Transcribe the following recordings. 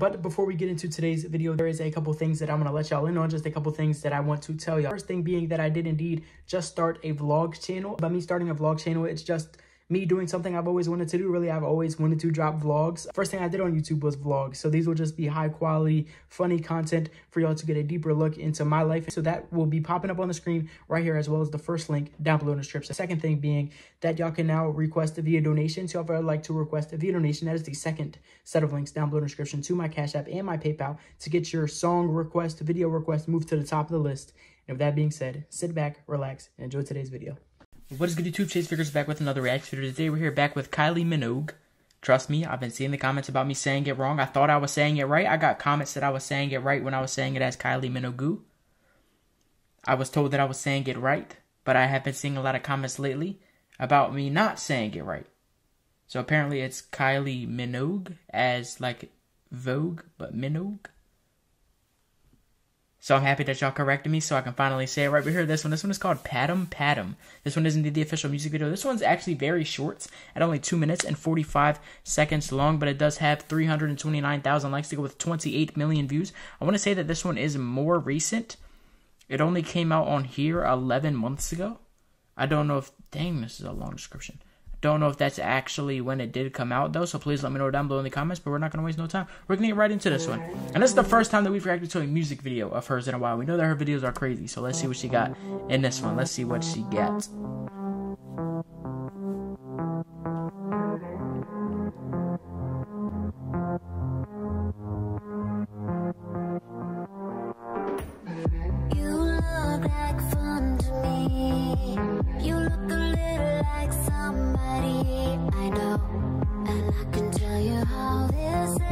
But before we get into today's video, there is a couple things that I'm going to let y'all in on, just a couple things that I want to tell y'all. First thing being that I did indeed just start a vlog channel. By me starting a vlog channel, it's just me doing something I've always wanted to do. Really, I've always wanted to drop vlogs. First thing I did on YouTube was vlogs. So these will just be high quality, funny content for y'all to get a deeper look into my life. So that will be popping up on the screen right here, as well as the first link down below in the description. The second thing being that y'all can now request via donation. So if I would like to request via donation, that is the second set of links down below in the description to my Cash App and my PayPal to get your song request, video request, moved to the top of the list. And with that being said, sit back, relax, and enjoy today's video. What is good, YouTube? Chase Vickers back with another reaction video. Today we're here back with Kylie Minogue. Trust me, I've been seeing the comments about me saying it wrong. I thought I was saying it right. I got comments that I was saying it right when I was saying it as Kylie Minogue. I was told that I was saying it right, but I have been seeing a lot of comments lately about me not saying it right. So apparently it's Kylie Minogue as like Vogue, but Minogue. So I'm happy that y'all corrected me so I can finally say it right. But here, this one is called Padam Padam. This one isn't the official music video. This one's actually very short, at only 2 minutes and 45 seconds long, but it does have 329,000 likes to go with 28 million views. I want to say that this one is more recent. It only came out on here 11 months ago. I don't know if, dang, this is a long description. I don't know if that's actually when it did come out, though, so please let me know down below in the comments, but we're not going to waste no time. We're going to get right into this one. And this is the first time that we've reacted to a music video of hers in a while. We know that her videos are crazy, so let's see what she got in this one. Let's see what she got.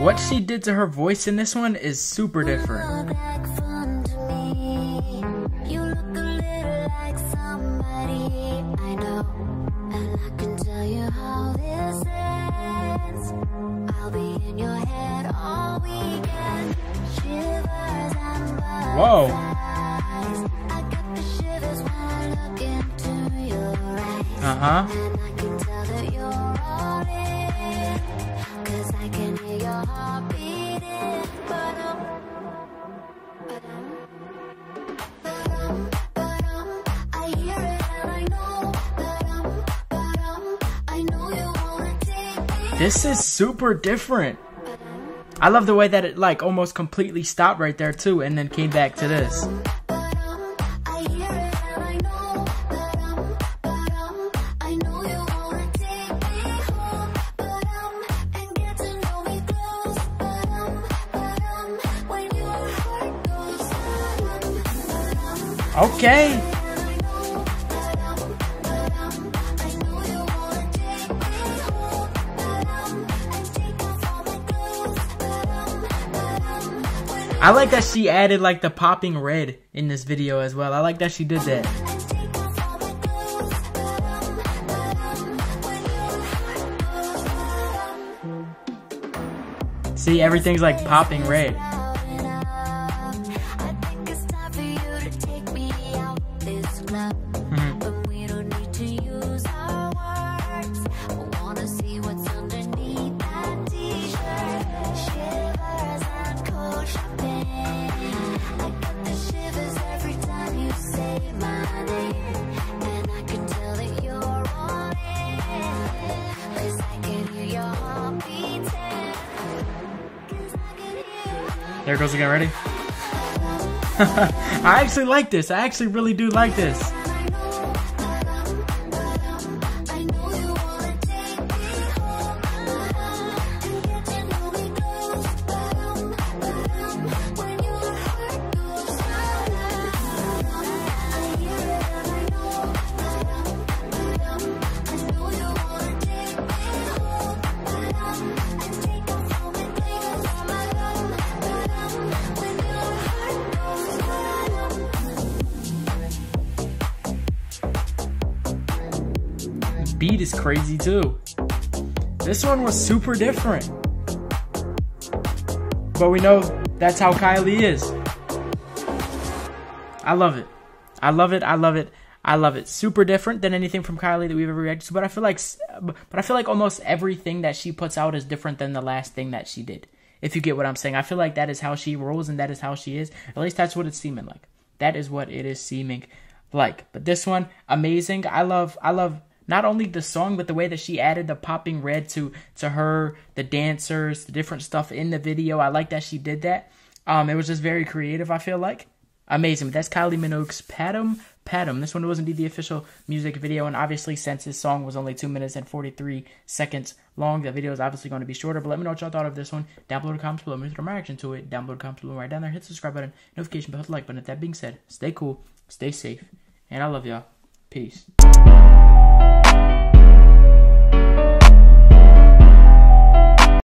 What she did to her voice in this one is super different. Whoa. This is super different. I love the way that it like almost completely stopped right there too and then came back to this. Okay. I like that she added like the popping red in this video as well. I like that she did that. See, everything's like popping red. There it goes again, ready? I actually like this. I actually really do like this. Beat is crazy too. This one was super different, but we know that's how Kylie is. I love it. I love it. I love it. I love it. Super different than anything from Kylie that we've ever reacted to. But I feel like almost everything that she puts out is different than the last thing that she did. if you get what I'm saying. I feel like that is how she rolls and that is how she is. At least that's what it's seeming like. That is what it is seeming like. But this one, amazing. I love not only the song, but the way that she added the popping red to her, the dancers, the different stuff in the video. I like that she did that. It was just very creative, I feel like. Amazing. But that's Kylie Minogue's Padam Padam. This one was indeed the official music video, and obviously since this song was only 2 minutes and 43 seconds long, the video is obviously going to be shorter, but let me know what y'all thought of this one. Down below in the comments below, make sure my reaction to it. Down below in the comments below, right down there, hit the subscribe button, notification bell, hit the like button. With that being said, stay cool, stay safe, and I love y'all. Peace.